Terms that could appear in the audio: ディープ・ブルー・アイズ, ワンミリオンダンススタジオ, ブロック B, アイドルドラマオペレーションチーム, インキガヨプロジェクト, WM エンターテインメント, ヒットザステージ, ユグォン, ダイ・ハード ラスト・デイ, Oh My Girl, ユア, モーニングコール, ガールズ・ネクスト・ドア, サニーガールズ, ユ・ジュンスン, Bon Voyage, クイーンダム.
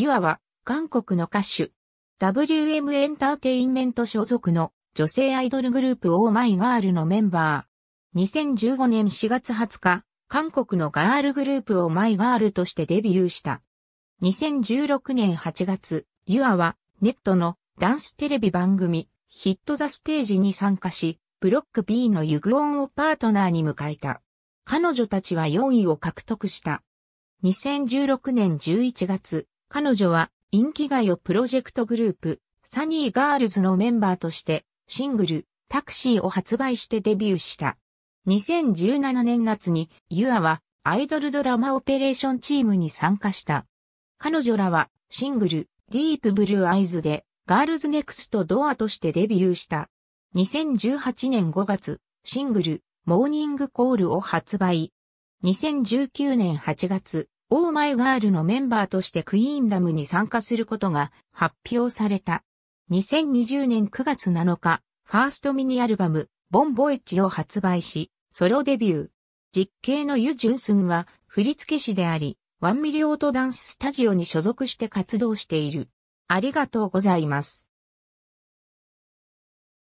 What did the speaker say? ユアは、韓国の歌手。WM エンターテインメント所属の女性アイドルグループ Oh My Girl のメンバー。2015年4月20日、韓国のガールグループ Oh My Girl としてデビューした。2016年8月、ユアはネットのダンステレビ番組ヒットザステージに参加し、ブロック B のユグオンをパートナーに迎えた。彼女たちは4位を獲得した。2016年11月、彼女はインキガヨプロジェクトグループ、サニーガールズのメンバーとして、シングル、タクシーを発売してデビューした。2017年夏に、ユアはアイドルドラマオペレーションチームに参加した。彼女らは、シングル、ディープブルーアイズで、ガールズネクストドアとしてデビューした。2018年5月、シングル、モーニングコールを発売。2019年8月、Oh My Girlのメンバーとしてクイーンダムに参加することが発表された。2020年9月7日、ファーストミニアルバム、Bon Voyageを発売し、ソロデビュー。実兄のユ・ジュンスンは振付師であり、ワンミリオートダンススタジオに所属して活動している。ありがとうございます。